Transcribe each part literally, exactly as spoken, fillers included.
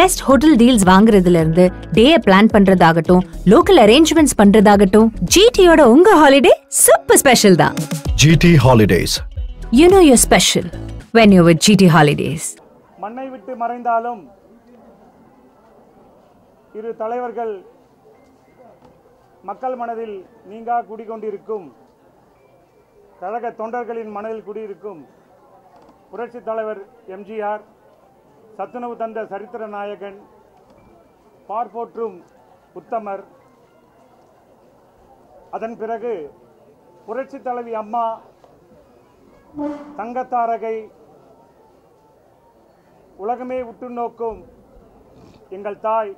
guest hotel deals வாங்குறதுல இருந்து டேயை பிளான் பண்றதாகட்டும், லோக்கல் அரேஞ்ச்மெண்ட்ஸ் பண்றதாகட்டும், ஜிடியோட உங்க ஹாலிடே சூப்பர் ஸ்பெஷல் தான். GT Holidays. You know you're special when you're with GT Holidays. மண்ணை விட்டு மறைந்தாலும் இரு தலைவர்கள் மக்கள் மனதில் நீங்கா குடிகொண்டிருக்கும், கழக தொண்டர்களின் மனதில் குடியிருக்கும் புரட்சித் தலைவர் எம் ஜி ஆர், சத்துணவு தந்த சரித்திர நாயகன், பார்ப்போற்றும் உத்தமர், அதன் பிறகு புரட்சித் தலைவி அம்மா, தங்கத்தாரகை, உலகமே உற்று நோக்கும் எங்கள் தாய்,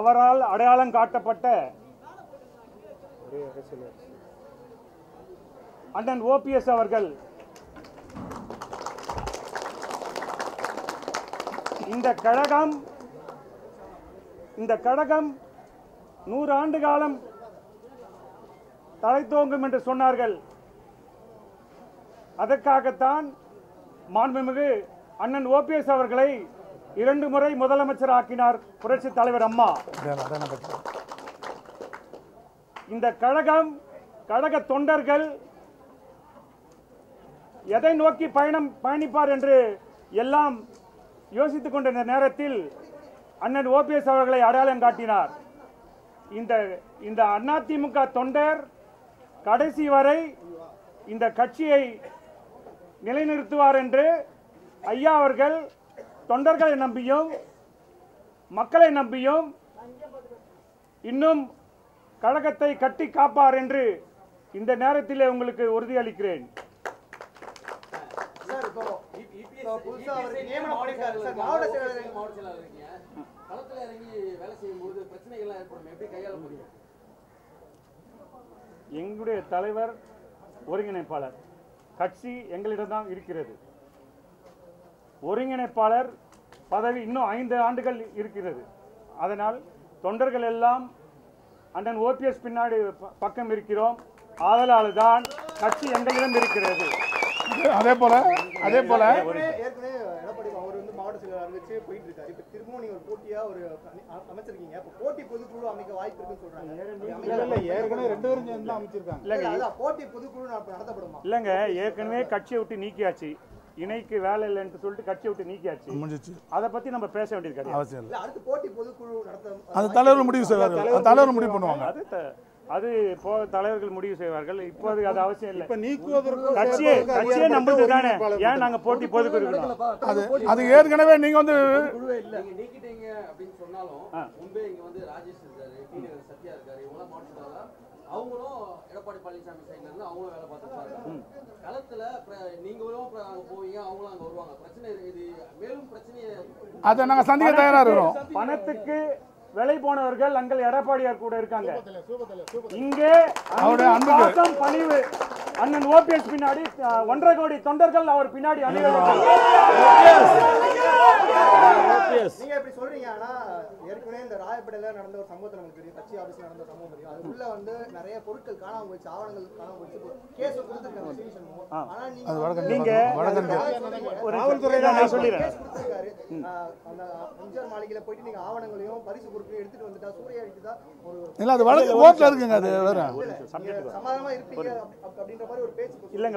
அவரால் அடையாளம் காட்டப்பட்ட அண்ணன் ஓ பி எஸ் அவர்கள், இந்த கழகம் இந்த கழகம் நூறு ஆண்டு காலம் தலைத்தோங்கும் என்று சொன்னார்கள். அதற்காகத்தான் மாண்புமிகு அண்ணன் ஓ பி எஸ் அவர்களை இரண்டு முறை முதலமைச்சர் ஆக்கினார் புரட்சி தலைவர் அம்மா. இந்த கழகம், கழக தொண்டர்கள் எதை நோக்கி பயணம் பயணிப்பார் என்று எல்லாம் யோசித்துக் கொண்ட நேரத்தில் அண்ணன் ஓ பி எஸ் அவர்களை அடையாளம் காட்டினார். இந்த இந்த அதிமுக தொண்டர் கடைசி வரை இந்த கட்சியை நிலைநிறுத்துவார் என்று ஐயா அவர்கள் தொண்டர்களை நம்பியும் மக்களை நம்பியும் இன்னும் கழகத்தை கட்டி காப்பார் என்று இந்த நேரத்திலே உங்களுக்கு உறுதியளிக்கிறேன். எங்களுடைய தலைவர் ஒருங்கிணைப்பாளர், கட்சி எங்களிடம்தான் இருக்கிறது. ஒருங்கிணைப்பாளர் பதவி இன்னும் ஐந்து ஆண்டுகள் இருக்கிறது. அதனால் தொண்டர்கள் எல்லாம் அண்ணன் ஓ பி எஸ் பின்னாடி பக்கம் இருக்கிறோம். ஆதலால் தான் கட்சி எங்களிடம் இருக்கிறது. அதே போல அதே போல இல்லங்க, ஏற்கனவே கட்சியை விட்டு நீக்கியாச்சு. இணைக்கு வேலை இல்லைன்னு சொல்லிட்டு கட்சியை விட்டு நீக்கியாச்சு, முடிஞ்சிச்சு. அதை பத்தி நம்ம பேச வேண்டியது கிடையாது, அவசியம் இல்லை. அடுத்து போட்டி பொதுக்குழு நடத்த அது தலைவர் முடிவு செய்வார்கள். தலைவர் முடிவு பண்ணுவாங்க. அது அது இப்போ தலைவர்கள் முடிவு செய்வார்கள். இப்போது அது அவசியம் இல்லை. இப்போ நீக்குவதற்கு கட்சியே கட்சியே நம்மளுக்கு தானே. ஏன் நாங்கள் போட்டி பொதுக்குழு இருக்கிறோம்? அது ஏற்கனவே நீங்க வந்து நீக்கிட்டீங்க அப்படின்னு சொன்னாலும் முன்பே இங்க வந்து ராஜேஷ் இருக்காரு, சத்யா இருக்காரு, இவங்களாம் மாட்டுறாங்க. அவங்களும் எடப்பாடி பழனிசாமி சைட்ல இருந்து அவங்களும் வேலை பார்த்துருக்காங்க. களத்துல நீங்களும் போவீங்க, அவங்களும் அங்க வருவாங்க. பிரச்சனை இது மேலும் பிரச்சனையை அதை நாங்கள் சந்திக்க தயாரா இருக்கிறோம். பணத்துக்கு விலை போனவர்கள் அங்கே எடப்பாடியார் கூட இருக்காங்க. இங்கே பாசம், பணிவு. அண்ணன் ஓ பி எஸ் பின்னாடி ஒன்றரை கோடி தொண்டர்கள் அவர் பின்னாடி இல்லங்க.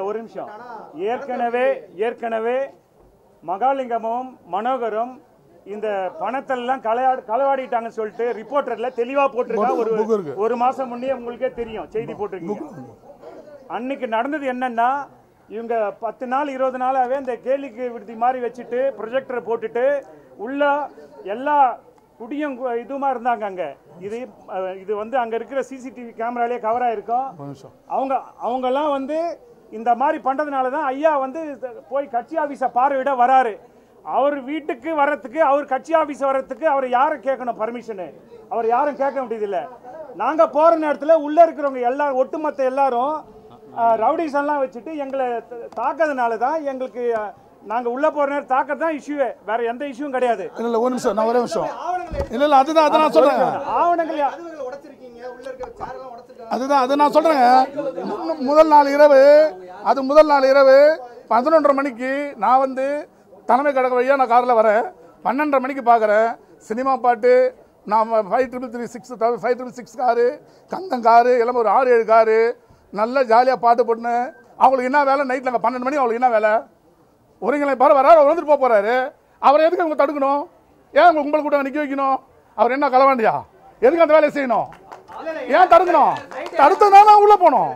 ஒரு நிமிஷம். ஏற்கனவே ஏற்கனவே மகாலிங்கமும் மனோகரும் இந்த பணத்தெல்லாம் களவாடிட்டாங்கன்னு சொல்லிட்டு ரிப்போர்ட்டர்ல தெளிவா போட்டிருக்காங்க. ஒரு ஒரு மாசம் முன்னே உங்களுக்கே தெரியும், செய்தி போட்டிருக்கீங்க. அன்னைக்கு நடந்தது என்னன்னா, இவங்க பத்து நாள் இருபது நாளாவே இந்த கேலிக்கு விடுதி மாதிரி வச்சுட்டு ப்ரொஜெக்டரை போட்டுட்டு உள்ள எல்லா குடியும் இதுமா இருந்தாங்க. அங்க இது இது வந்து அங்க இருக்கிற சிசிடிவி கேமராலேயே கவர் ஆயிருக்கும். அவங்க அவங்கெல்லாம் வந்து இந்த மாதிரி பண்றதுனால தான் ஐயா வந்து போய் கட்சி ஆஃபீஸை பார்வையிட வராரு. அவர் வீட்டுக்கு வர்றதுக்கு, அவர் கட்சி ஆஃபீஸ் வர்றதுக்கு அவர் யாரும் கேட்கணும் பர்மிஷனு? அவர் யாரும் கேட்க முடியதில்லை. நாங்கள் போகிற நேரத்தில் உள்ளே இருக்கிறவங்க எல்லாரும், ஒட்டுமொத்த எல்லாரும் ரவுடிஸ் எல்லாம் வச்சுட்டு எங்களை தாக்கிறதுனால தான் எங்களுக்கு, நாங்கள் உள்ளே போகிற நேரம் தாக்கிறது தான் இஷ்யூவே, வேற எந்த இஷ்யூவும் கிடையாது. இல்லை இல்லை ஒரு நிமிஷம், நான் ஒரே நிமிஷம். இல்லை இல்லை அதுதான் அதை நான் சொல்கிறேன். ஆவணங்கள் அதுதான் அது நான் சொல்றேங்க. முதல் நாள் இரவு அது முதல் நாள் இரவு பதினொன்றரை மணிக்கு நான் வந்து தலைமை கடக வழியாக நான் காரில் வரேன், பன்னெண்டரை மணிக்கு பார்க்குறேன் சினிமா பாட்டு. நான் five triple three six five triple six car, Kandan car, எல்லாமே ஒரு ஆறு ஏழு காரு, நல்லா ஜாலியாக பாட்டு போட்டுன்னு. அவங்களுக்கு என்ன வேலை நைட்டில் அங்கே பன்னெண்டு மணி, அவங்களுக்கு என்ன வேலை? ஒருங்கிணைப்பு பாரு வராரு, அவர் வந்துட்டு போக போகிறாரு. அவரை எதுக்கு அவங்க தடுக்கணும்? ஏன் உங்களுக்கு கூட நிற்க வைக்கணும்? அவர் என்ன கலவாண்டியா? எதுக்கு அந்த வேலையை செய்யணும்? ஏன் தடுக்கணும்? தடுத்ததுனால உள்ளே போனோம்.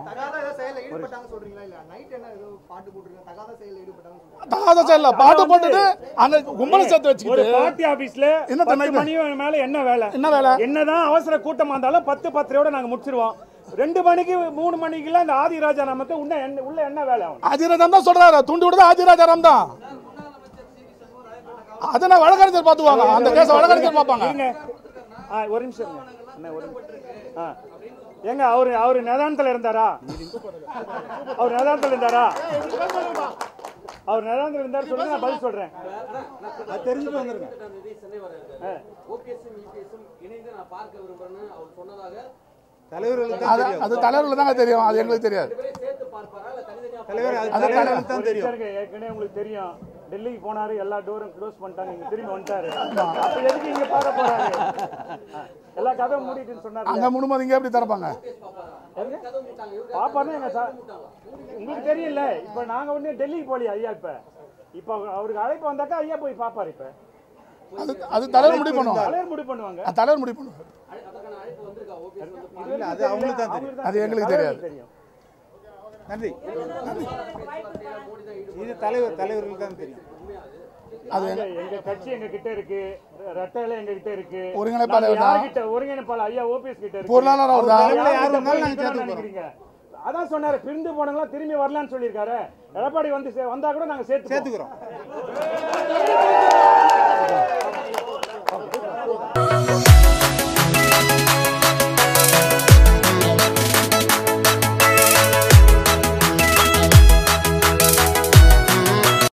தகாத செயல பாட்டு போட்டுட்டு அந்த கும்பலை சேர்த்து வச்சுக்கிட்டு பார்ட்டி ஆபீஸ்ல பத்து மணி மேல என்ன வேலை? என்ன வேலை? என்னதான் அவசர கூட்டமா இருந்தாலும் பத்து பத்திரையோட நாங்க முடிச்சிருவோம். ரெண்டு மணிக்கு மூணு மணிக்கு எல்லாம் இந்த ஆதிராஜா நமக்கு உள்ள என்ன வேலை? ஆதிராஜம் தான் சொல்றாரு, தூண்டி விடுறது ஆதிராஜாராம் தான். அதை நான் வழக்கறிஞர் பார்த்துவாங்க, அந்த கேஸ் வழக்கறிஞர் பார்ப்பாங்க. ஒரு நிமிஷம் ஏங்க, அவரு அவரு நிதானத்தில் இருந்தாரா? அவர் நிதானத்தில் இருந்தாரா? அவர் நிதானத்தில் இருந்தாரு சொல்லுங்க, நான் பதில் சொல்றேன். தெரிஞ்சுட்டு வந்துருங்க. அது தலைவர்கள் தாங்க தெரியும், அது எங்களுக்கு தெரியாது. ஏற்கனவே உங்களுக்கு தெரியும், டெல்லிக்கு போனாரு, எல்லா டோரும் க்ளோஸ் பண்ணிட்டாங்க, இங்க திரும்பி வந்துட்டாரு. அப்ப எதுக்கு இங்க பார்க்க போறாரு? எல்லா கதவும் மூடிட்டுன்னு சொன்னாரு. அங்க மூடும்போது இங்க எப்படி திறப்பாங்க? பாப்பானே எங்க சார் உங்களுக்கு தெரியல. இப்ப நாங்க வந்து டெல்லிக்கு போலியா ஐயா? இப்ப இப்ப அவருக்கு அழைப்பு வந்தாக்கா ஐயா போய் பாப்பாரு. இப்ப அது அது தலைவர் முடிவு பண்ணுவாங்க, தலைவர் முடிவு பண்ணுவாங்க, தலைவர் முடிவு பண்ணுவாங்க. அது அவங்களுக்கு தான் தெரியும், அது எங்களுக்கு தெரியாது. நன்றி. இது தலைவர் தலைவர்களுக்கு தான் தெரியும். அது எங்க கட்சி எங்க கிட்ட இருக்கு, ரட்டையில எங்க கிட்ட இருக்கு, ஒருங்கிணைப்பாளர் யார் கிட்ட? ஒருங்கிணைப்பாளர் ஐயா ஓபிஎஸ் கிட்ட இருக்கு, பொருளாளர் அவர் தான். யார் இருந்தாலும் நாங்க சேர்த்து நிக்கிறீங்க. அதான் சொன்னாரு, பிரிந்து போனங்களா திரும்பி வரலாம்னு சொல்லிருக்காரு. எடப்பாடி வந்து வந்தா கூட நாங்க சேர்த்து சேர்த்துக்கிறோம்.